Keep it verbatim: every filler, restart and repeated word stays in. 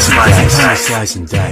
slice and dice, slice and dice.